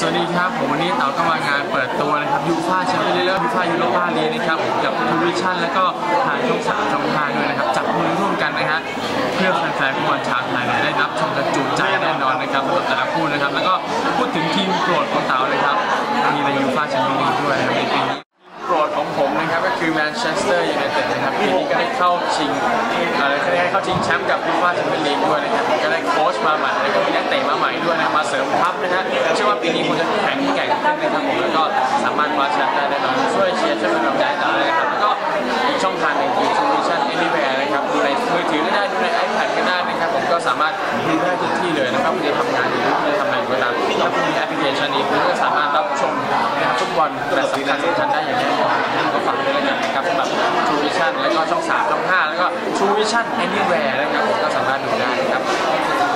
สวัสดีครับผมวันนี้เต๋าก็มางานเปิดตัวนะครับยูฟ่าแชมเปี้ยนส์ยูฟ่ายูโรปาลีกนะครับกับทูริชั่นและก็ทางช่อง3ช่องทางด้วยนะครับจับมือร่วมกันนะฮะเพื่อแฟนๆฟุตบอลชาวไทยได้รับชมกันจุใจแน่นอนนะครับแต่ละคู่นะครับแล้วก็พูดถึงทีมโปรดของเต๋าเลยครับมีในยูฟ่าแชมเปี้ยนส์ด้วยนะครับทีมโปรดของผมนะครับก็คือแมนเชสเตอร์ยูไนเต็ดนะครับที่ก็ได้เข้าชิงแชมป์กับยูฟ่าแชมเปี้ยนส์ด้วยนะครับก็ได้โค้ชมาใหม่แล้วก็มีนักเตะมาใหม่ด้วยนะมาเสริมทัพนะฮะเชื่อว่าปีนี้คงจะแข็งแกร่งขึ้นนะครับผมแล้วก็สามารถคว้าแชมป์ได้แน่นอนช่วยเชียร์ช่วยเป็นกำลังใจต่อเลยครับแล้วก็อีกช่องทางหนึ่งคือ Solution Anywhere นะครับดูในมือถือก็ได้ดูใน iPad ก็ได้นะครับผมก็สามารถดูได้ทุกที่เลยนะครับคุณจะทำงานอยู่คุณจะทำอะไรก็ตามถ้าคุณมีแอปพลิเคชันนี้คุณก็สามารถรับชมฟุตบอลแต่สำคัญสำคัญได้อย่างแน่นอนก็ฝากด้วยนะครับสำหรับ Solution แล้วก็ช่อง3ช่อง5แล้วก็True Vision Anywhere นะครับผมก็สามารถดูได้นะครับ